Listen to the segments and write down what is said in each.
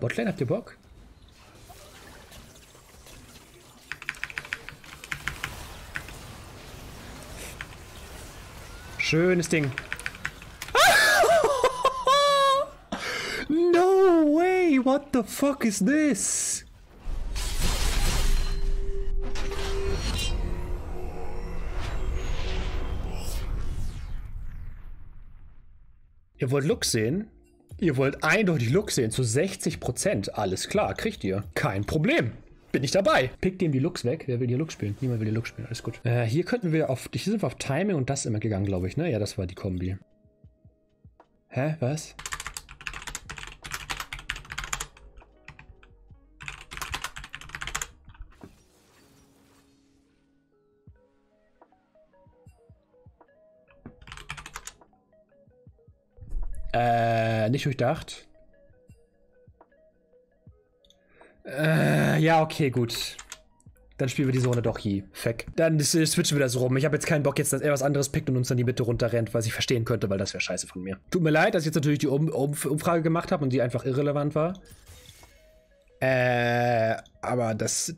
Botlane, habt ihr Bock? Schönes Ding. No way! What the fuck is this? Ihr wollt Lux sehen? Ihr wollt eindeutig Lux sehen, zu 60%. Alles klar, kriegt ihr. Kein Problem. Bin ich dabei. Pickt dem die Lux weg. Wer will hier Lux spielen? Niemand will hier Lux spielen. Alles gut. Hier könnten wir auf... Hier sind wir auf Timing und das immer gegangen, glaube ich, ne? Ja, das war die Kombi. Hä? Was? Nicht durchdacht. Ja, okay, gut. Dann spielen wir diese Runde doch Yi. Feck. Dann switchen wir das rum. Ich habe jetzt keinen Bock jetzt, dass er was anderes pickt und uns dann die Mitte runterrennt, was ich verstehen könnte, weil das wäre scheiße von mir. Tut mir leid, dass ich jetzt natürlich die Umfrage gemacht habe und die einfach irrelevant war. Aber das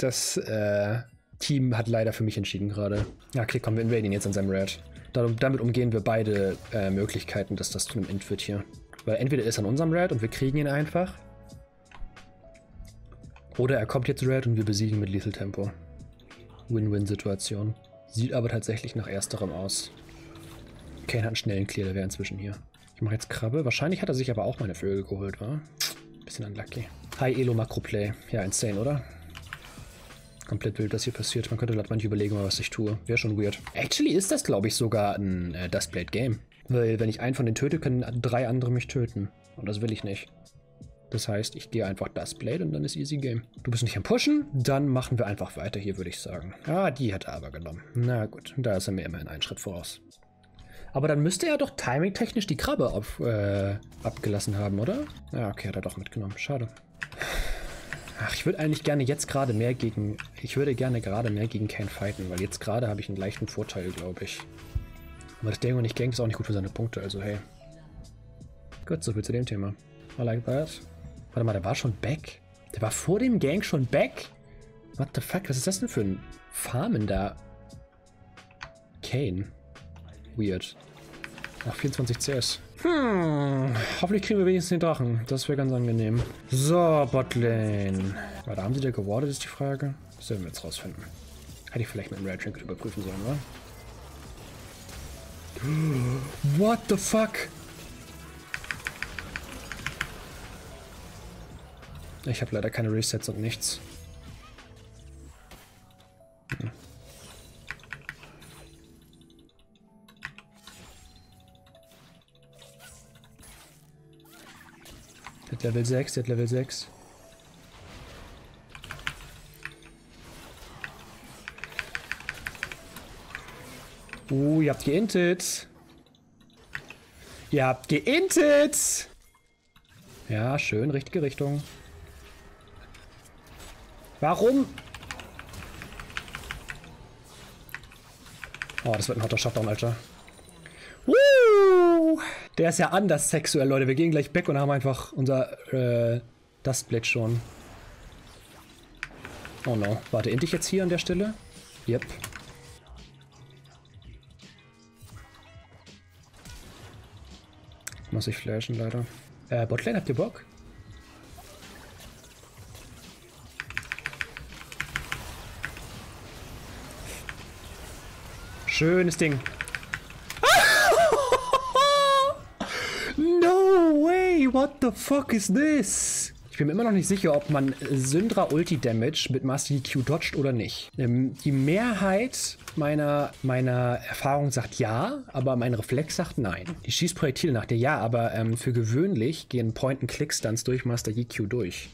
Team hat leider für mich entschieden gerade. Ja, okay, komm, wir invaden ihn jetzt an seinem Red. Damit umgehen wir beide Möglichkeiten, dass das zu einem End wird hier. Weil entweder er ist an unserem Red und wir kriegen ihn einfach. Oder er kommt jetzt Red und wir besiegen mit Lethal Tempo. Win-Win-Situation. Sieht aber tatsächlich nach ersterem aus. Kane hat einen schnellen Clear, der wäre inzwischen hier. Ich mache jetzt Krabbe. Wahrscheinlich hat er sich aber auch meine Vögel geholt, wa? Bisschen unlucky. High Elo Makro-Play. Ja, insane, oder? Komplett wild, was hier passiert. Man könnte glatt manche überlegen, was ich tue. Wäre schon weird. Actually ist das, glaube ich, sogar ein Duskblade-Game. Weil wenn ich einen von denen töte, können 3 andere mich töten. Und das will ich nicht. Das heißt, ich gehe einfach Duskblade und dann ist easy game. Du bist nicht am Pushen? Dann machen wir einfach weiter hier, würde ich sagen. Ah, die hat er aber genommen. Na gut, da ist er mir immerhin einen Schritt voraus. Aber dann müsste er doch timing-technisch die Krabbe abgelassen haben, oder? Ja, okay, hat er doch mitgenommen. Schade. Ach, ich würde eigentlich gerne jetzt gerade mehr gegen... Ich würde gerne gerade mehr gegen Kane fighten, weil jetzt gerade habe ich einen leichten Vorteil, glaube ich. Aber das Ding und nicht gankt ist auch nicht gut für seine Punkte, also hey. Gut, soviel zu dem Thema. I like that. Warte mal, der war schon back? Der war vor dem Gank schon back? What the fuck, was ist das denn für ein farmender Kane? Weird. Ach, 24 CS. Hoffentlich kriegen wir wenigstens den Drachen. Das wäre ganz angenehm. So, Botlane. Warte, haben sie der gewartet, ist die Frage. Das werden wir jetzt rausfinden. Hätte ich vielleicht mit dem Rare Trinket überprüfen sollen, oder? What the fuck? Ich habe leider keine Resets und nichts. Der hat Level 6, der hat Level 6. Oh, ihr habt geintet. Ihr habt geintet. Ja, schön, richtige Richtung. Warum? Oh, das wird ein harter Shutdown, Alter. Woo! Der ist ja anders sexuell, Leute. Wir gehen gleich back und haben einfach unser Duskblade schon. Oh no. Warte, int ich jetzt hier an der Stelle? Yep. Muss ich flashen, leider. Botlane, habt ihr Bock? Schönes Ding. No way, what the fuck is this? Ich bin mir immer noch nicht sicher, ob man Syndra Ulti-Damage mit Master Yi Q dodgt oder nicht. Die Mehrheit meiner Erfahrung sagt ja, aber mein Reflex sagt nein. Die schießt Projektile nach dir, ja, aber für gewöhnlich gehen Point-and-Click-Stunts durch Master Yi Q durch.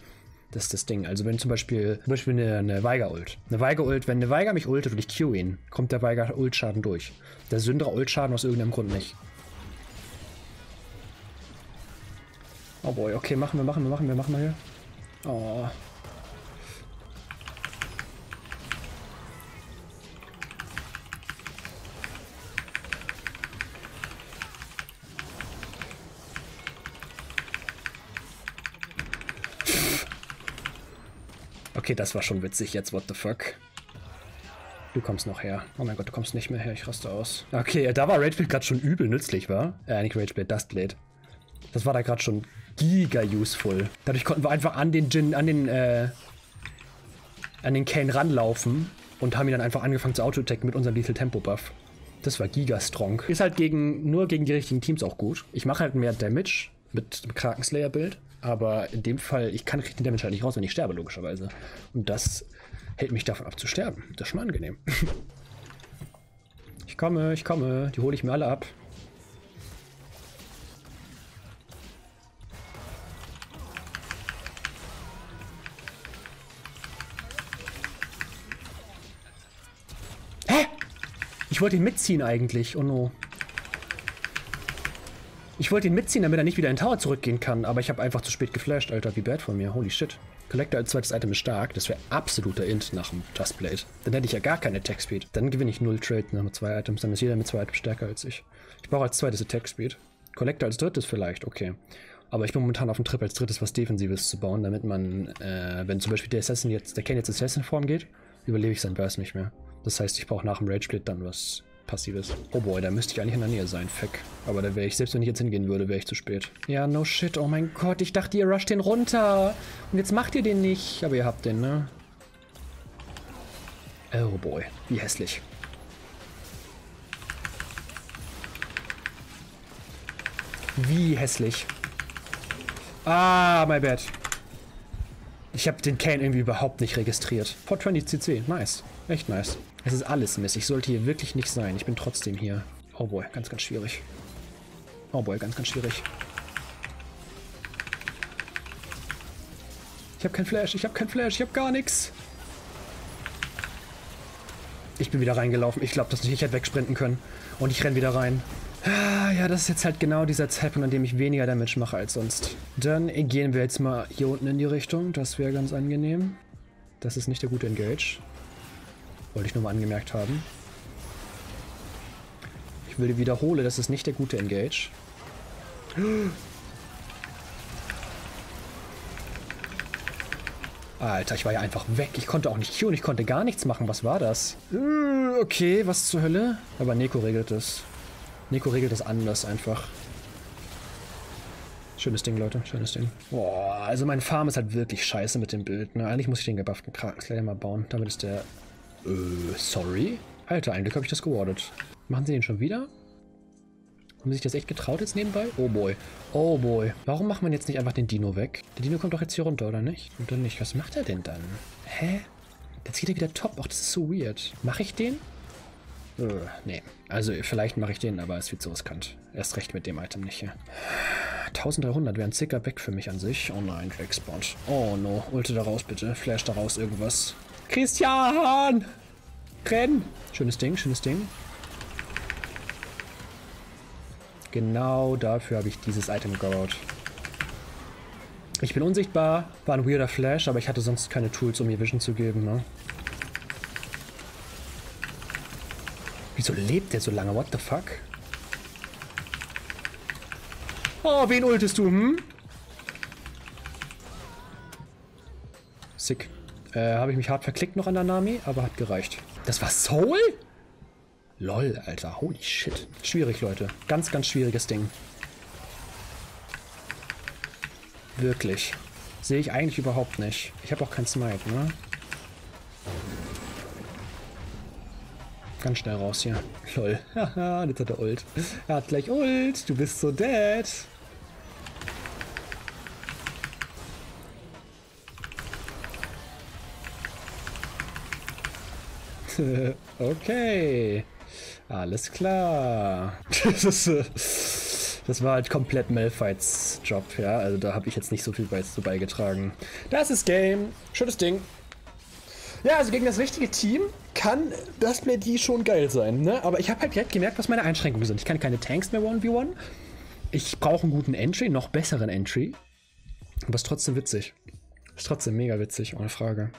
Das ist das Ding. Also wenn zum Beispiel eine Veigar-Ult. Eine Veigar-Ult, wenn eine Veigar mich ultet und ich Q ihn, kommt der Veigar-Ult-Schaden durch. Der Syndra-Ult-Schaden aus irgendeinem Grund nicht. Oh boy, okay, machen wir hier. Oh. Okay, das war schon witzig jetzt, what the fuck. Du kommst noch her. Oh mein Gott, du kommst nicht mehr her, ich raste aus. Okay, da war Rageblade gerade schon übel nützlich, war? Nicht Rageblade, Duskblade. Das war da gerade schon giga useful. Dadurch konnten wir einfach an den Kane ranlaufen und haben ihn dann einfach angefangen zu auto-attacken mit unserem Lethal Tempo Buff. Das war giga strong. Ist halt nur gegen die richtigen Teams auch gut. Ich mache halt mehr Damage mit dem Krakenslayer Build, aber in dem Fall, ich kann richtig Damage halt nicht raus, wenn ich sterbe, logischerweise. Und das hält mich davon ab zu sterben. Das ist schon angenehm. Ich komme. Die hole ich mir alle ab. Ich wollte ihn mitziehen eigentlich, oh no. Ich wollte ihn mitziehen, damit er nicht wieder in den Tower zurückgehen kann, aber ich habe einfach zu spät geflasht, Alter, wie bad von mir, holy shit. Collector als zweites Item ist stark, das wäre absoluter Int nach dem Duskblade. Dann hätte ich ja gar keine Attack Speed. Dann gewinne ich 0 Trade nach mit 2 Items, dann ist jeder mit 2 Items stärker als ich. Ich brauche als zweites Attack Speed. Collector als drittes vielleicht, okay. Aber ich bin momentan auf dem Trip als drittes was Defensives zu bauen, damit man, wenn zum Beispiel der Kane jetzt Assassin-Form geht, überlebe ich seinen Burst nicht mehr. Das heißt, ich brauche nach dem Rage-Split dann was Passives. Oh boy, da müsste ich eigentlich in der Nähe sein, fuck. Aber da wäre ich, selbst wenn ich jetzt hingehen würde, wäre ich zu spät. Ja, no shit, oh mein Gott, ich dachte, ihr rusht den runter. Und jetzt macht ihr den nicht. Aber ihr habt den, ne? Oh boy, wie hässlich. Wie hässlich. Ah, my bad. Ich habe den Kane irgendwie überhaupt nicht registriert. 420 CC, nice. Echt nice. Es ist alles Mist. Ich sollte hier wirklich nicht sein. Ich bin trotzdem hier. Oh boy, ganz, ganz schwierig. Oh boy, ganz, ganz schwierig. Ich habe kein Flash, ich habe kein Flash, ich habe gar nichts. Ich bin wieder reingelaufen. Ich glaube das nicht. Ich hätte wegsprinten können. Und ich renne wieder rein. Ja, das ist jetzt halt genau dieser Zeitpunkt, an dem ich weniger Damage mache als sonst. Dann gehen wir jetzt mal hier unten in die Richtung. Das wäre ganz angenehm. Das ist nicht der gute Engage. Wollte ich nur mal angemerkt haben. Ich würde wiederholen, das ist nicht der gute Engage. Alter, ich war ja einfach weg. Ich konnte auch nicht Q, ich konnte gar nichts machen. Was war das? Okay, was zur Hölle? Aber Neko regelt das. Neko regelt das anders einfach. Schönes Ding, Leute. Schönes Ding. Boah, also mein Farm ist halt wirklich scheiße mit dem Bild. Ne? Eigentlich muss ich den gebufften Krakenslayer mal bauen. Damit ist der... sorry? Alter, eigentlich habe ich das gewardet. Machen sie den schon wieder? Haben sie sich das echt getraut jetzt nebenbei? Oh boy. Oh boy. Warum macht man jetzt nicht einfach den Dino weg? Der Dino kommt doch jetzt hier runter, oder nicht? Oder nicht? Was macht er denn dann? Hä? Jetzt geht er wieder top. Ach, das ist so weird. Mache ich den? Nee. Also vielleicht mache ich den, aber es wird so riskant. Erst recht mit dem Item nicht hier. 1300 wäre ein zicker Back für mich an sich. Oh nein, Dragspot. Oh no. Ulte da raus bitte. Flash da raus irgendwas. Christian! Renn! Schönes Ding, schönes Ding. Genau dafür habe ich dieses Item gebaut. Ich bin unsichtbar. War ein weirder Flash, aber ich hatte sonst keine Tools, um ihr Vision zu geben, ne? Wieso lebt der so lange? What the fuck? Oh, wen ultest du, hm? Sick. Habe ich mich hart verklickt noch an der Nami, aber hat gereicht. Das war Soul? Lol, Alter. Holy shit. Schwierig, Leute. Ganz, ganz schwieriges Ding. Wirklich. Sehe ich eigentlich überhaupt nicht. Ich habe auch kein Smite, ne? Ganz schnell raus hier. Lol. Haha, jetzt hat er Ult. Er hat gleich Ult. Du bist so dead. Okay. Alles klar. Das war halt komplett Malphite's Job, ja. Also da habe ich jetzt nicht so viel dazu beigetragen. Das ist Game. Schönes Ding. Ja, also gegen das richtige Team kann Duskblade Yi schon geil sein, ne? Aber ich habe halt direkt gemerkt, was meine Einschränkungen sind. Ich kann keine Tanks mehr 1v1. Ich brauche einen guten Entry, noch besseren Entry. Aber es ist trotzdem witzig. Ist trotzdem mega witzig, ohne Frage.